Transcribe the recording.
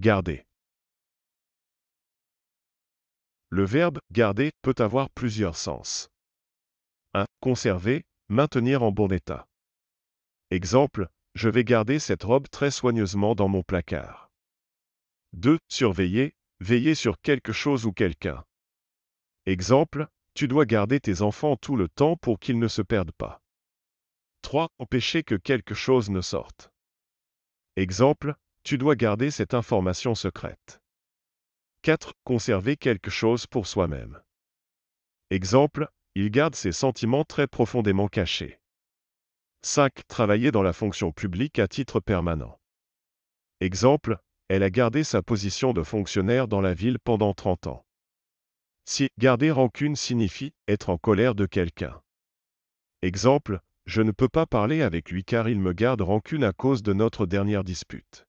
Garder. Le verbe « garder » peut avoir plusieurs sens. 1. Conserver, maintenir en bon état. Exemple, je vais garder cette robe très soigneusement dans mon placard. 2. Surveiller, veiller sur quelque chose ou quelqu'un. Exemple, tu dois garder tes enfants tout le temps pour qu'ils ne se perdent pas. 3. Empêcher que quelque chose ne sorte. Exemple, tu dois garder cette information secrète. 4. Conserver quelque chose pour soi-même. Exemple, il garde ses sentiments très profondément cachés. 5. Travailler dans la fonction publique à titre permanent. Exemple, elle a gardé sa position de fonctionnaire dans la ville pendant 30 ans. 6. Garder rancune signifie être en colère de quelqu'un. Exemple, je ne peux pas parler avec lui car il me garde rancune à cause de notre dernière dispute.